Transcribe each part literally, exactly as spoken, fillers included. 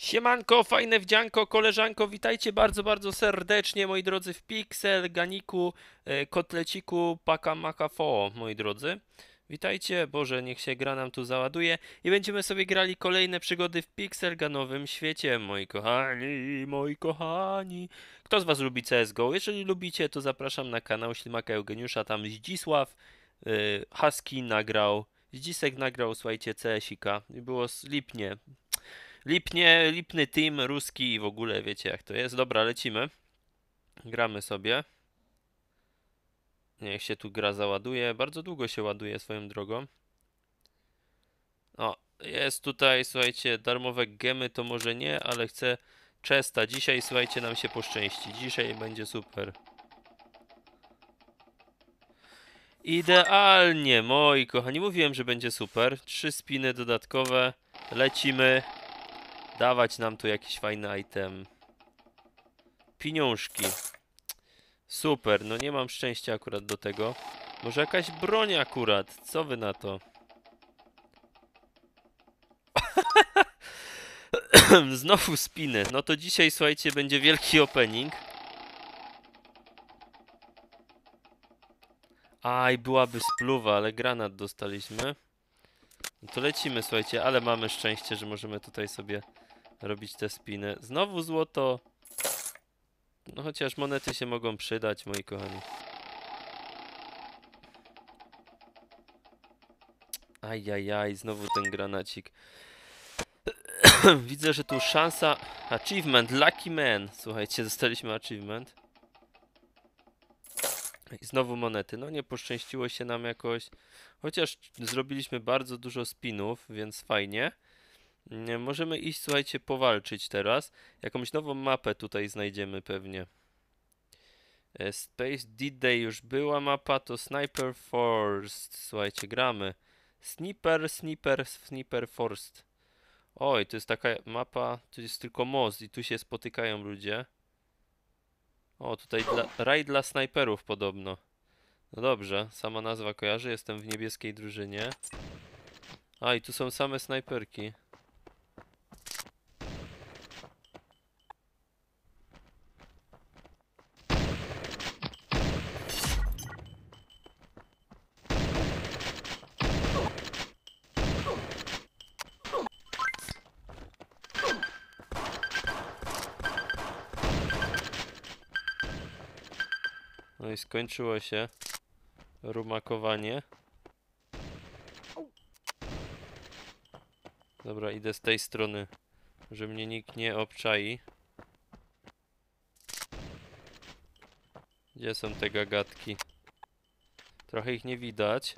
Siemanko, fajne wdzianko, koleżanko, witajcie bardzo, bardzo serdecznie, moi drodzy, w Pixel, Ganiku, Kotleciku, Paka Maka Foo, moi drodzy. Witajcie, Boże, niech się gra nam tu załaduje i będziemy sobie grali kolejne przygody w pixelganowym świecie, moi kochani, moi kochani. Kto z was lubi C S G O? Jeżeli lubicie, to zapraszam na kanał Ślimaka Eugeniusza, tam Zdzisław, yy, Husky nagrał, Zdzisek nagrał, słuchajcie, C S ika i było lipnie. Lipnie, lipny team, ruski i w ogóle wiecie jak to jest. Dobra, lecimy. Gramy sobie. Niech się tu gra załaduje. Bardzo długo się ładuje swoją drogą. O, jest tutaj, słuchajcie, darmowe gemy to może nie, ale chcę chesta. Dzisiaj, słuchajcie, nam się poszczęści. Dzisiaj będzie super. Idealnie, moi kochani. Mówiłem, że będzie super. Trzy spiny dodatkowe. Lecimy. Dawać nam tu jakiś fajny item. Pieniążki. Super, no nie mam szczęścia akurat do tego. Może jakaś broń akurat. Co wy na to? Znowu spiny. No to dzisiaj, słuchajcie, będzie wielki opening. Aj, byłaby spluwa, ale granat dostaliśmy. No to lecimy, słuchajcie, ale mamy szczęście, że możemy tutaj sobie robić te spiny. Znowu złoto. No chociaż monety się mogą przydać, moi kochani. Ajajaj, znowu ten granacik. Widzę, że tu szansa... Achievement, lucky man. Słuchajcie, dostaliśmy achievement. I znowu monety. No nie poszczęściło się nam jakoś. Chociaż zrobiliśmy bardzo dużo spinów, więc fajnie. Możemy iść, słuchajcie, powalczyć teraz. Jakąś nową mapę tutaj znajdziemy pewnie. Space Did Day już była mapa, to Sniper Forest. Słuchajcie, gramy. Sniper, Sniper, Sniper Forest. Oj, to jest taka mapa, tu jest tylko most i tu się spotykają ludzie. O, tutaj dla, raj dla snajperów podobno. No dobrze, sama nazwa kojarzy, jestem w niebieskiej drużynie. A, i tu są same snajperki. No i skończyło się rumakowanie. Dobra, idę z tej strony, że mnie nikt nie obczai. Gdzie są te gagatki? Trochę ich nie widać.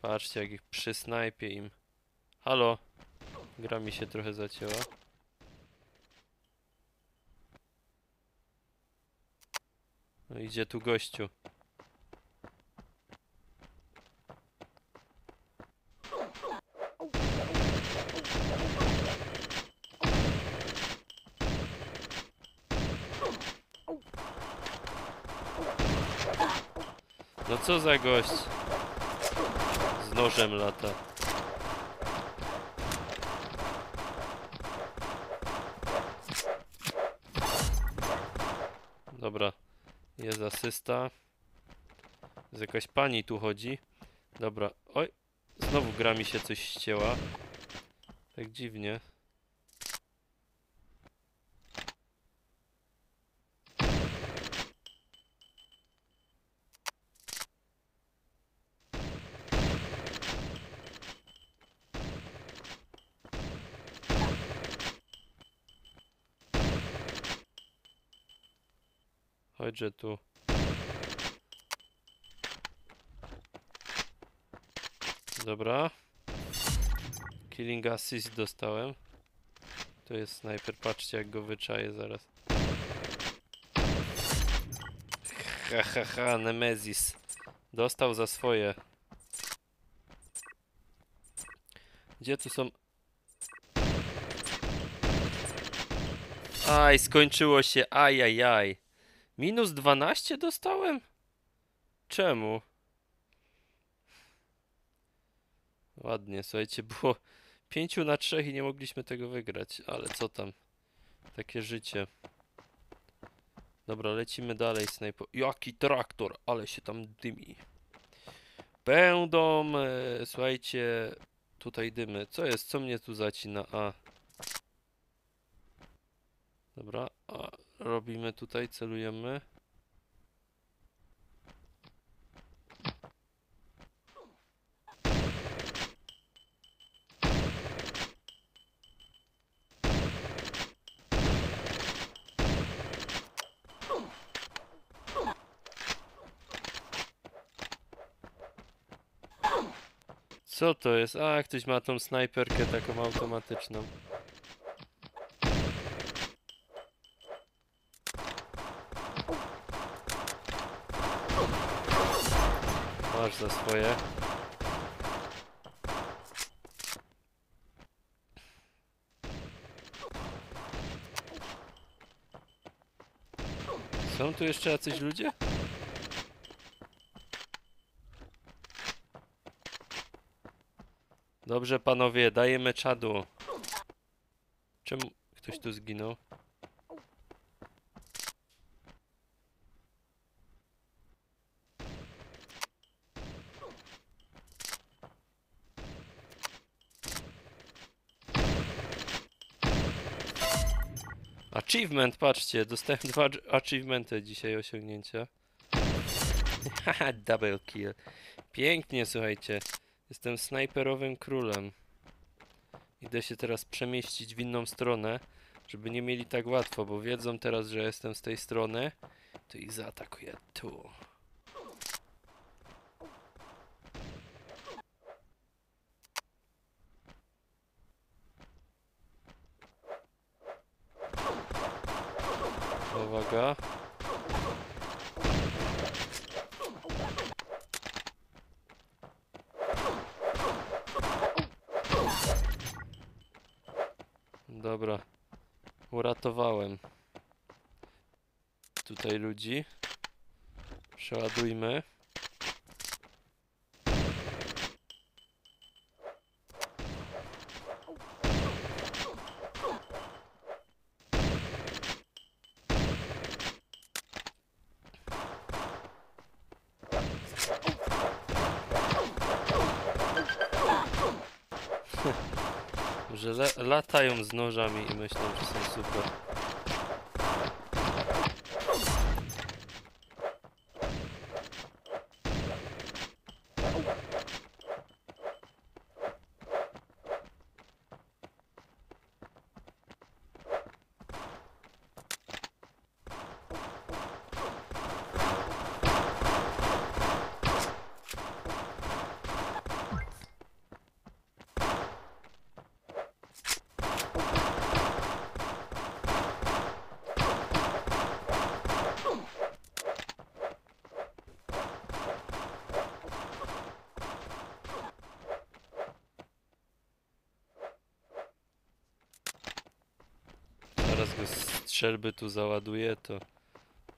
Patrzcie, jak ich przysnajpie im. Halo, gra mi się trochę zacięła. No idzie tu gościu. No co za gość? Z nożem lata. Dobra. Jest asysta. Z jakaś pani tu chodzi. Dobra, oj, znowu gra mi się coś ścięła. Tak dziwnie. Chodźże tu. Dobra. Killing assist dostałem. To jest snajper, patrzcie jak go wyczaję zaraz. Ha ha ha, Nemezis. Dostał za swoje. Gdzie tu są... Aj, skończyło się, ajajaj. Minus dwanaście dostałem? Czemu? Ładnie, słuchajcie, było Pięciu na trzech i nie mogliśmy tego wygrać, ale co tam. Takie życie. Dobra, lecimy dalej, snajper. Jaki traktor, ale się tam dymi. Będą, e, słuchajcie, tutaj dymy. Co jest? Co mnie tu zacina? A. Dobra, a robimy tutaj, celujemy. Co to jest? A, ktoś ma tą snajperkę taką automatyczną. Masz za swoje. Są tu jeszcze jacyś ludzie? Dobrze, panowie, dajemy czadu. Czemu ktoś tu zginął? Achievement, patrzcie, dostałem dwa achievementy dzisiaj, osiągnięcia. Haha, double kill. Pięknie, słuchajcie. Jestem snajperowym królem. Idę się teraz przemieścić w inną stronę, żeby nie mieli tak łatwo, bo wiedzą teraz, że jestem z tej strony, to ich zaatakuję tu. Uwaga. Dobra, uratowałem tutaj ludzi. Przeładujmy. Że latają z nożami i myślą, że są super. Strzelby tu załaduje, to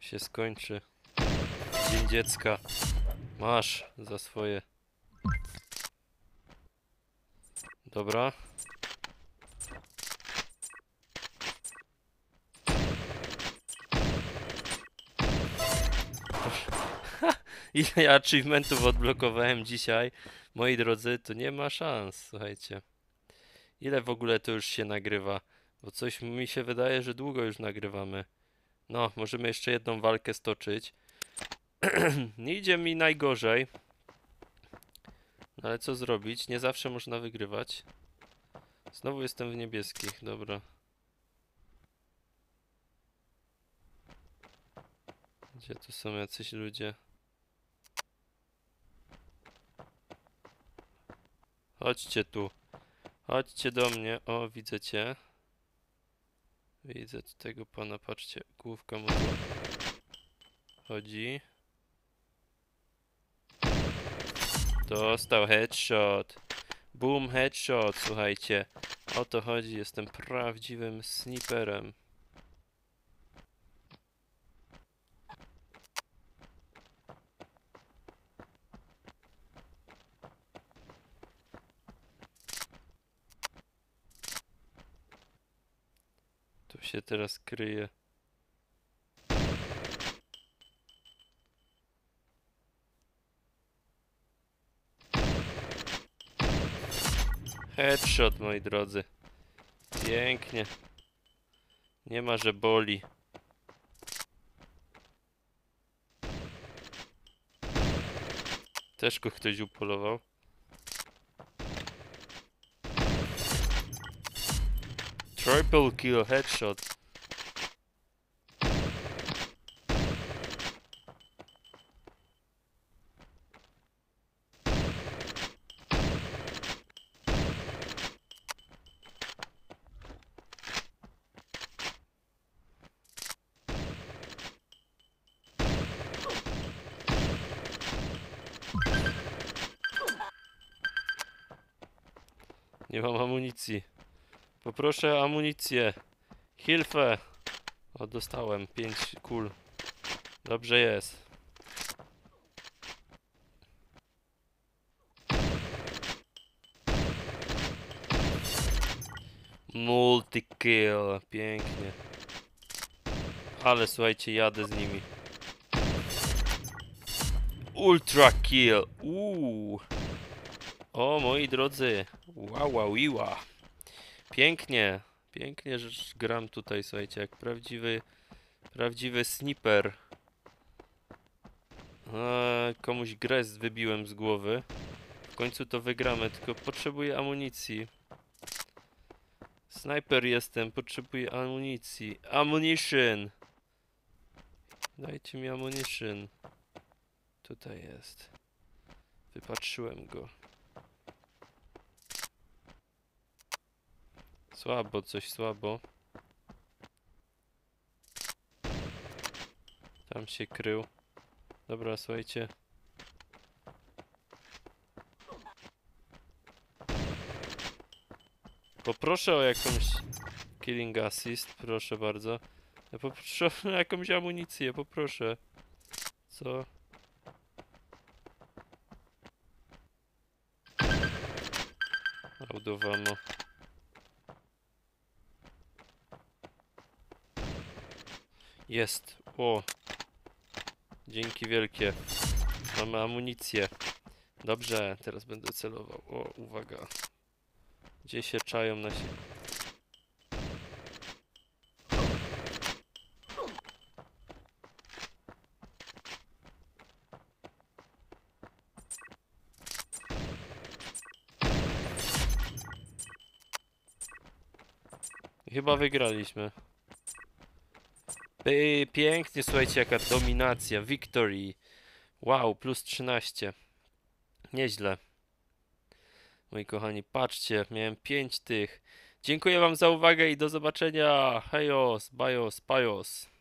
się skończy. Dzień dziecka. Masz za swoje. Dobra. Ile ja achievementów odblokowałem dzisiaj? Moi drodzy, to nie ma szans, słuchajcie. Ile w ogóle to już się nagrywa? Bo coś mi się wydaje, że długo już nagrywamy. No, możemy jeszcze jedną walkę stoczyć. Nie idzie mi najgorzej. No ale co zrobić? Nie zawsze można wygrywać. Znowu jestem w niebieskich, dobra. Gdzie tu są jacyś ludzie? Chodźcie tu. Chodźcie do mnie. O, widzę cię. Widzę tego pana, patrzcie, główka mu chodzi. Dostał headshot. Boom, headshot, słuchajcie. O to chodzi, jestem prawdziwym sniperem. Tu się teraz kryje. Headshot, moi drodzy. Pięknie. Nie ma, że boli. Też go ktoś upolował. Triple kill, headshot. Nie mam amunicji. Poproszę amunicję. Hilfe. O, dostałem pięć kul. Dobrze jest. Multi-kill. Pięknie. Ale słuchajcie, jadę z nimi. Ultra-kill. Uuu. O, moi drodzy, wow, wow, iła. Pięknie, pięknie, że gram tutaj, słuchajcie, jak prawdziwy, prawdziwy sniper. Eee, komuś grę wybiłem z głowy. W końcu to wygramy, tylko potrzebuję amunicji. Snajper jestem, potrzebuję amunicji. Ammunition! Dajcie mi ammunition. Tutaj jest. Wypatrzyłem go. Słabo, coś słabo. Tam się krył. Dobra, słuchajcie. Poproszę o jakąś killing assist, proszę bardzo. Ja poproszę o jakąś amunicję, poproszę. Co? Audowano. Jest, o, dzięki wielkie, mamy amunicję, dobrze, teraz będę celował, o, uwaga, gdzie się czają na siebie, chyba wygraliśmy. Pięknie, słuchajcie, jaka dominacja, victory, wow, plus trzynaście, nieźle, moi kochani, patrzcie, miałem pięć tych, dziękuję wam za uwagę i do zobaczenia, hejos, bajos, pajos.